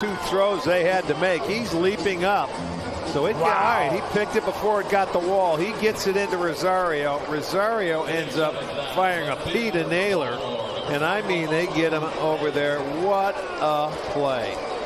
Two throws they had to make. He's leaping up. So it wow. All right, he picked it before it got the wall. He gets it into Rosario. Rosario ends up firing a Pete Naylor. And I mean, they get him over there. What a play.